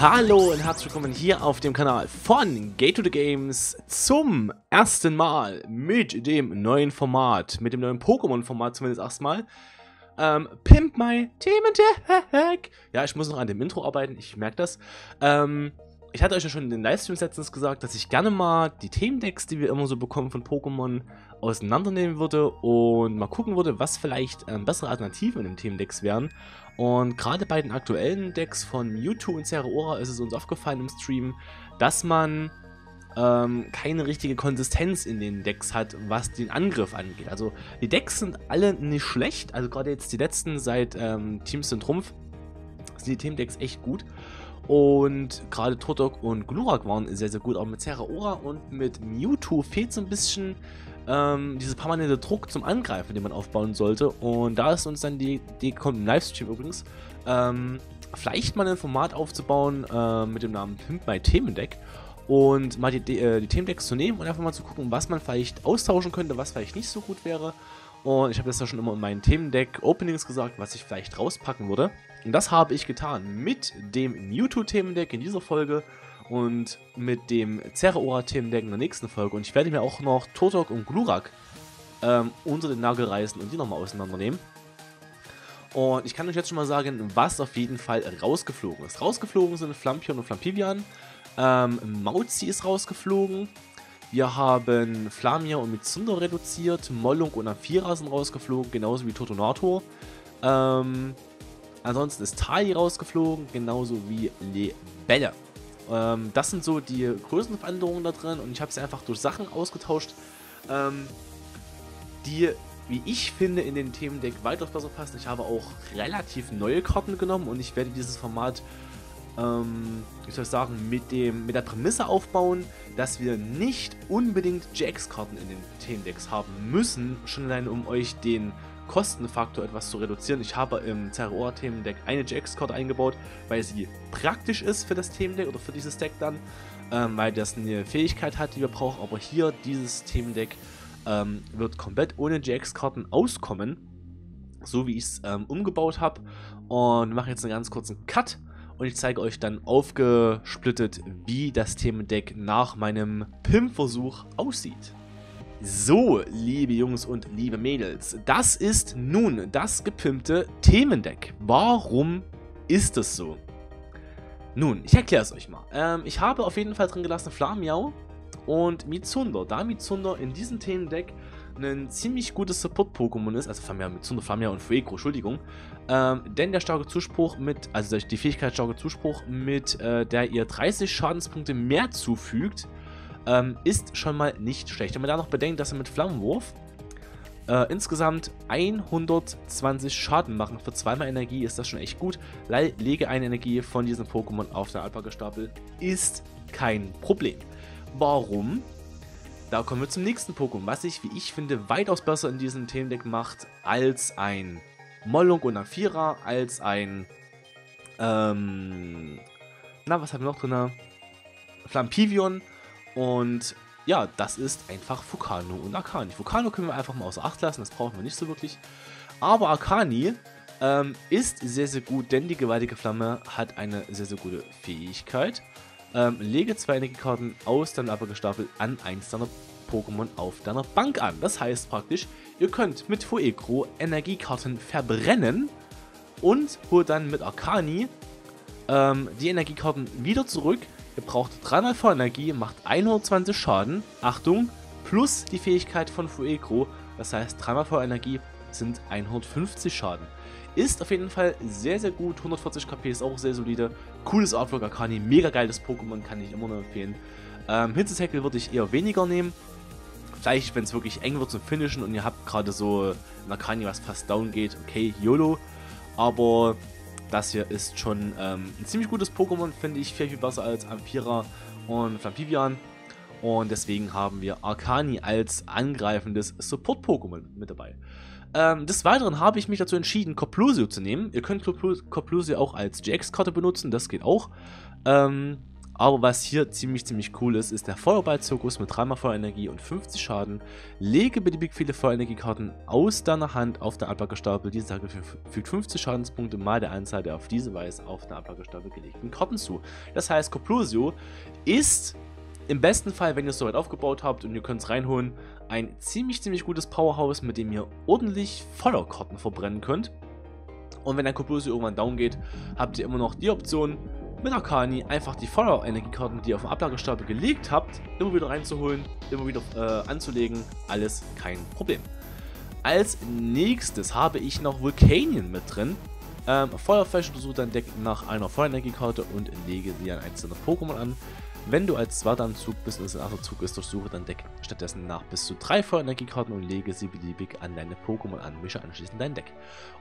Hallo und herzlich willkommen hier auf dem Kanal von Gate to the Games zum ersten Mal mit dem neuen Format, mit dem neuen Pokémon-Format zumindest erstmal. Pimp My Themendeck. Ja, ich muss noch an dem Intro arbeiten, ich merke das. Ich hatte euch ja schon in den Livestreams letztens gesagt, dass ich gerne mal die Themendecks, die wir immer so bekommen von Pokémon, auseinandernehmen würde und mal gucken würde, was vielleicht bessere Alternativen in den Themendecks wären. Und gerade bei den aktuellen Decks von Mewtwo und Zeraora ist es uns aufgefallen im Stream, dass man keine richtige Konsistenz in den Decks hat, was den Angriff angeht. Also die Decks sind alle nicht schlecht, also gerade jetzt die letzten seit Teams und Trumpf sind die Themendecks echt gut. Und gerade Turtok und Glurak waren sehr, sehr gut, auch mit Zeraora und mit Mewtwo fehlt so ein bisschen dieser permanente Druck zum Angreifen, den man aufbauen sollte. Und da ist uns dann die Idee gekommen, im Livestream übrigens, vielleicht mal ein Format aufzubauen mit dem Namen Pimp My Themendeck und mal die Themendecks zu nehmen und einfach mal zu gucken, was man vielleicht austauschen könnte, was vielleicht nicht so gut wäre. Und ich habe das ja schon immer in meinen Themendeck-Openings gesagt, was ich vielleicht rauspacken würde. Und das habe ich getan mit dem Mewtwo-Themendeck in dieser Folge und mit dem Zeraora-Themendeck in der nächsten Folge. Und ich werde mir auch noch Turtok und Glurak unter den Nagel reißen und die nochmal auseinandernehmen. Und ich kann euch jetzt schon mal sagen, was auf jeden Fall rausgeflogen ist. Rausgeflogen sind Flampion und Flampivian. Mauzi ist rausgeflogen. Wir haben Flamia und Mitzunder reduziert. Mollung und Amphira sind rausgeflogen, genauso wie Totonator. Ansonsten ist Tali rausgeflogen, genauso wie Lebelle. Das sind so die Größenveränderungen da drin und ich habe sie einfach durch Sachen ausgetauscht, die, wie ich finde, in den Themendeck weitaus besser passen. Ich habe auch relativ neue Karten genommen und ich werde dieses Format, ich soll sagen, mit der Prämisse aufbauen, dass wir nicht unbedingt Jax-Karten in den Themendecks haben müssen, schon allein um euch den Kostenfaktor etwas zu reduzieren. Ich habe im Zeraora-Themendeck eine Jax-Karte eingebaut, weil sie praktisch ist für das Themendeck oder für dieses Deck dann, weil das eine Fähigkeit hat, die wir brauchen, aber hier dieses Themendeck wird komplett ohne Jax-Karten auskommen, so wie ich es umgebaut habe, und mache jetzt einen ganz kurzen Cut. Und ich zeige euch dann aufgesplittet, wie das Themendeck nach meinem Pimp-Versuch aussieht. So, liebe Jungs und liebe Mädels, das ist nun das gepimpte Themendeck. Warum ist es so? Nun, ich erkläre es euch mal. Ich habe auf jeden Fall drin gelassen Flamiau und Mitzunder. Da Mitzunder in diesem Themendeck ein ziemlich gutes Support-Pokémon ist, also Flamia und Fuegro, Entschuldigung, denn der starke Zuspruch mit, also die Fähigkeit starke Zuspruch mit, der ihr 30 Schadenspunkte mehr zufügt, ist schon mal nicht schlecht. Wenn man da noch bedenkt, dass er mit Flammenwurf insgesamt 120 Schaden machen für zweimal Energie, ist das schon echt gut. Lege eine Energie von diesem Pokémon auf den Alpaka-Stapel, ist kein Problem. Warum? Da kommen wir zum nächsten Pokémon, was sich, wie ich finde, weitaus besser in diesem Themendeck macht als ein Mollung und Amphira, als ein, na, was haben wir noch drin? Flampivion, und ja, das ist einfach Fukano und Arkani. Fukano können wir einfach mal außer Acht lassen, das brauchen wir nicht so wirklich, aber Arkani ist sehr, sehr gut, denn die gewaltige Flamme hat eine sehr, sehr gute Fähigkeit. Lege zwei Energiekarten aus deinem Alpaka-Stapel an eins deiner Pokémon auf deiner Bank an. Das heißt praktisch, ihr könnt mit Fuegro Energiekarten verbrennen und holt dann mit Arkani die Energiekarten wieder zurück. Ihr braucht 3x Feuer-Energie, macht 120 Schaden, Achtung, plus die Fähigkeit von Fuegro. Das heißt, 3x Feuer-Energie sind 150 Schaden. Ist auf jeden Fall sehr, sehr gut. 140 KP ist auch sehr solide. Cooles Artwork, Arkani. Mega geiles Pokémon, kann ich immer nur empfehlen. Hitzetackle würde ich eher weniger nehmen. Vielleicht, wenn es wirklich eng wird zum Finishen und ihr habt gerade so ein Arkani, was fast down geht. Okay, YOLO. Aber das hier ist schon ein ziemlich gutes Pokémon, finde ich. Viel, viel besser als Amphira und Flampivian. Und deswegen haben wir Arkani als angreifendes Support-Pokémon mit dabei. Des Weiteren habe ich mich dazu entschieden, Kopplosio zu nehmen. Ihr könnt Kopplosio auch als GX-Karte benutzen, das geht auch. Aber was hier ziemlich cool ist, ist der Feuerball-Zirkus mit 3x Feuerenergie und 50 Schaden. Lege beliebig viele Feuerenergiekarten aus deiner Hand auf den Ablagestapel. Diese Attacke fügt 50 Schadenspunkte mal der Anzahl der auf diese Weise auf den Ablagestapel gelegten Karten zu. Das heißt, Kopplosio ist im besten Fall, wenn ihr es soweit aufgebaut habt und ihr könnt es reinholen, ein ziemlich gutes Powerhouse, mit dem ihr ordentlich Feuerkarten verbrennen könnt. Und wenn dann Kopplosio irgendwann down geht, habt ihr immer noch die Option, mit Arkani einfach die Feuer-Energiekarten, die ihr auf dem Ablagestapel gelegt habt, immer wieder reinzuholen, immer wieder anzulegen, alles kein Problem. Als nächstes habe ich noch Vulcanion mit drin. Feuerfläche besucht dein Deck nach einer Feuerenergiekarte und lege sie an einzelne Pokémon an. Wenn du als zweiter am Zug bist und es ein anderer Zug ist, durchsuche dein Deck stattdessen nach bis zu 3 Feuerenergiekarten und lege sie beliebig an deine Pokémon an, mische anschließend dein Deck.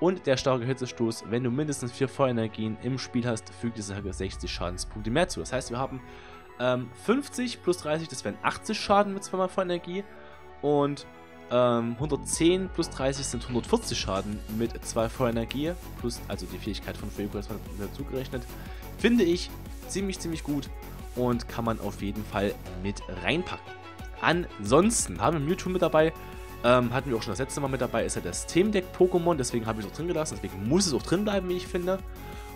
Und der starke Hitzestoß, wenn du mindestens 4 Feuerenergien im Spiel hast, fügt diese Attacke 60 Schadenspunkte mehr zu. Das heißt, wir haben 50 plus 30, das wären 80 Schaden mit 2x Feuerenergie, und 110 plus 30 sind 140 Schaden mit 2 Feuerenergie, plus also die Fähigkeit von Fuegro ist dazu gerechnet. Finde ich ziemlich gut. Und kann man auf jeden Fall mit reinpacken. Ansonsten haben wir Mewtwo mit dabei. Hatten wir auch schon das letzte Mal mit dabei. Ist ja das Themendeck-Pokémon, deswegen habe ich es auch drin gelassen. Deswegen muss es auch drin bleiben, wie ich finde.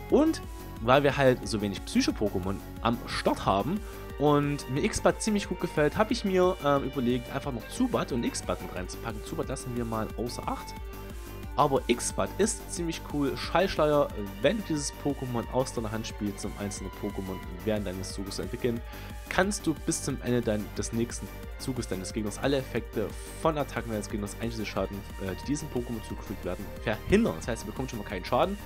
Und weil wir halt so wenig Psycho-Pokémon am Start haben und mir Iksbat ziemlich gut gefällt, habe ich mir überlegt, einfach noch Zubat und Iksbat mit reinzupacken. Zubat lassen wir mal außer Acht. Aber Iksbat ist ziemlich cool. Schallschleier, wenn du dieses Pokémon aus deiner Hand spielst, zum einzelnen Pokémon während deines Zuges entwickeln, kannst du bis zum Ende des nächsten Zuges deines Gegners alle Effekte von Attacken deines Gegners, einschließlich Schaden, die diesem Pokémon zugefügt werden, verhindern. Das heißt, ihr bekommt schon mal keinen Schaden.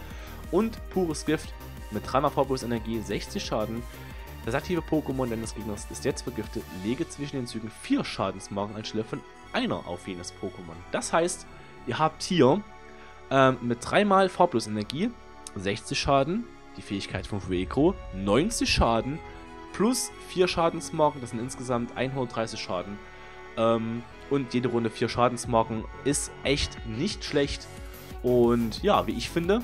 Und pures Gift mit 3x Feuerball-Energie, 60 Schaden. Das aktive Pokémon deines Gegners ist jetzt vergiftet. Lege zwischen den Zügen 4 Schadensmarkenanschläge von einer auf jenes Pokémon. Das heißt, ihr habt hier mit 3x Farblos-Energie, 60 Schaden, die Fähigkeit von Vekro, 90 Schaden, plus 4 Schadensmarken, das sind insgesamt 130 Schaden. Und jede Runde 4 Schadensmarken ist echt nicht schlecht. Und ja, wie ich finde,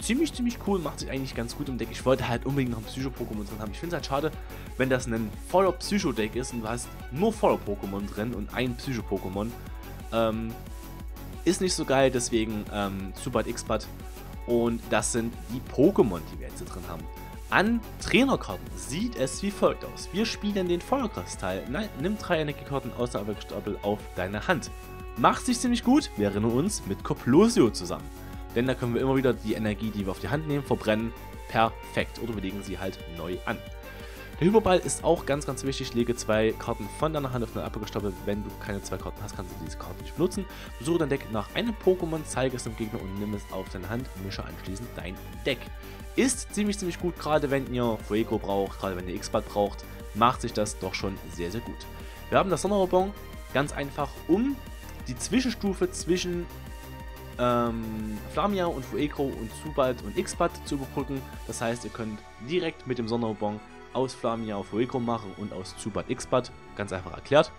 ziemlich cool, macht sich eigentlich ganz gut im Deck. Ich wollte halt unbedingt noch ein Psycho-Pokémon drin haben. Ich finde es halt schade, wenn das ein voller Psycho-Deck ist und du hast nur voller Pokémon drin und ein Psycho-Pokémon. Ist nicht so geil, deswegen Zubat, Iksbat, und das sind die Pokémon, die wir jetzt hier drin haben. An Trainerkarten sieht es wie folgt aus. Wir spielen den Feuerkristall. Nimm 3 Energiekarten aus der Ablagestapel auf deine Hand. Macht sich ziemlich gut, wir erinnern uns, mit Kopplosio zusammen. Denn da können wir immer wieder die Energie, die wir auf die Hand nehmen, verbrennen. Perfekt. Oder wir legen sie halt neu an. Der Hyperball ist auch ganz wichtig. Lege 2 Karten von deiner Hand auf deinen Ablagestapel. Wenn du keine 2 Karten hast, kannst du diese Karten nicht benutzen. Besuche dein Deck nach einem Pokémon, zeige es dem Gegner und nimm es auf deine Hand. Mische anschließend dein Deck. Ist ziemlich gut, gerade wenn ihr Fuego braucht, gerade wenn ihr Iksbat braucht, macht sich das doch schon sehr gut. Wir haben das Sonderbon, ganz einfach, um die Zwischenstufe zwischen Flamia und Fuegro und Zubat und Iksbat zu überbrücken. Das heißt, ihr könnt direkt mit dem Sonderbon aus Flamia auf Fuegro machen und aus Zubat, Iksbat, ganz einfach erklärt.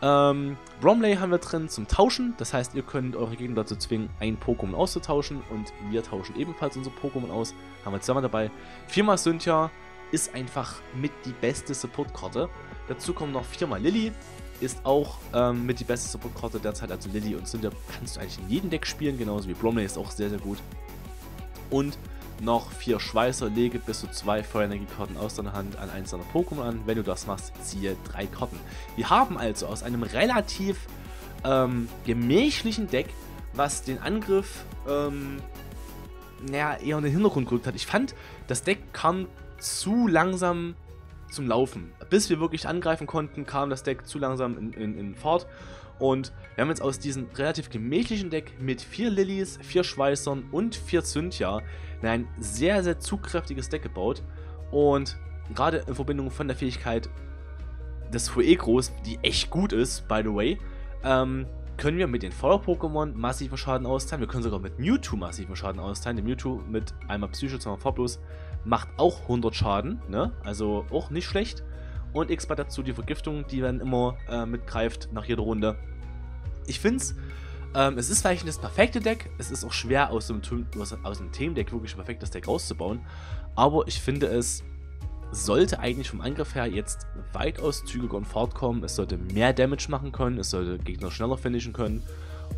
Bromley haben wir drin zum Tauschen, das heißt, ihr könnt eure Gegner dazu zwingen, ein Pokémon auszutauschen, und wir tauschen ebenfalls unser Pokémon aus, haben wir zweimal dabei. 4x Cynthia ist einfach mit die beste Supportkarte. Dazu kommen noch 4x Lilly, ist auch mit die beste Supportkarte derzeit, also Lilly und Cynthia kannst du eigentlich in jedem Deck spielen, genauso wie Bromley ist auch sehr gut. Und noch 4 Schweißer, lege bis zu 2 Feuerenergiekarten aus deiner Hand an eins deiner Pokémon an. Wenn du das machst, ziehe 3 Karten. Wir haben also aus einem relativ gemächlichen Deck, was den Angriff eher in den Hintergrund gerückt hat. Ich fand, das Deck kam zu langsam zum Laufen. Bis wir wirklich angreifen konnten, kam das Deck zu langsam in Fahrt. Und wir haben jetzt aus diesem relativ gemächlichen Deck mit 4 Lillys, 4 Schweißern und 4 Cynthia ein sehr zugkräftiges Deck gebaut. Und gerade in Verbindung von der Fähigkeit des Fuegros, die echt gut ist, by the way, können wir mit den Feuer-Pokémon massiven Schaden austeilen. Wir können sogar mit Mewtwo massiven Schaden austeilen. Der Mewtwo mit einmal Psycho, 2x farblos macht auch 100 Schaden, ne? Also auch nicht schlecht. Und Iksbat dazu die Vergiftung, die dann immer mitgreift nach jeder Runde. Ich finde es, es ist vielleicht nicht das perfekte Deck, es ist auch schwer aus dem Themendeck wirklich ein perfektes Deck rauszubauen, aber ich finde es sollte eigentlich vom Angriff her jetzt weitaus zügiger und fortkommen. Es sollte mehr Damage machen können, es sollte Gegner schneller finishen können.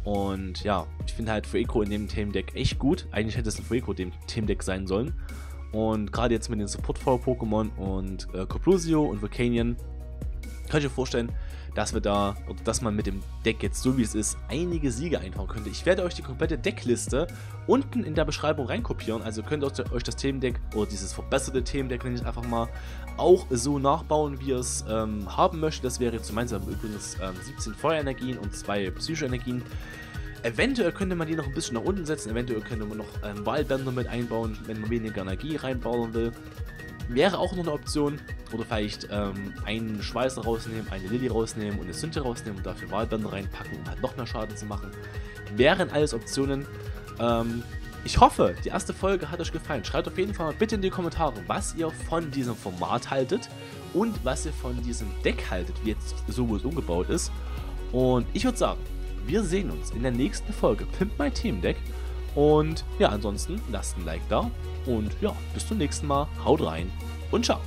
Und ja, ich finde halt Fuegro in dem Themendeck echt gut. Eigentlich hätte es ein Fuegro in dem Themendeck sein sollen. Und gerade jetzt mit den Support-Pokémon und Kopplosio und Vulcanion kann ich mir vorstellen, dass wir da, oder dass man mit dem Deck jetzt so wie es ist, einige Siege einfahren könnte. Ich werde euch die komplette Deckliste unten in der Beschreibung reinkopieren, also könnt ihr euch das Themendeck oder dieses verbesserte Themendeck, nenne ich es einfach mal, auch so nachbauen, wie ihr es haben möchtet. Das wäre zum Beispiel übrigens 17 Feuerenergien und 2 Psychoenergien. Eventuell könnte man die noch ein bisschen nach unten setzen, eventuell könnte man noch Wahlbänder mit einbauen, wenn man weniger Energie reinbauen will. Wäre auch noch eine Option, oder vielleicht einen Schweißer rausnehmen, eine Lilly rausnehmen und eine Cynthia rausnehmen und dafür Wahlbänder reinpacken, um halt noch mehr Schaden zu machen. Wären alles Optionen. Ich hoffe, die erste Folge hat euch gefallen. Schreibt auf jeden Fall mal bitte in die Kommentare, was ihr von diesem Format haltet und was ihr von diesem Deck haltet, wie jetzt so wo es umgebaut ist. Und ich würde sagen, wir sehen uns in der nächsten Folge Pimp My Themendeck. Und ja, ansonsten lasst ein Like da und ja, bis zum nächsten Mal, haut rein und ciao!